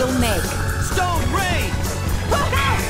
you'll make. Stone Rain! Walk out!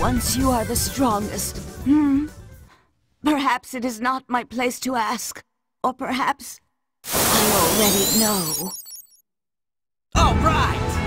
Once you are the strongest, Perhaps it is not my place to ask, or perhaps I already know. All right!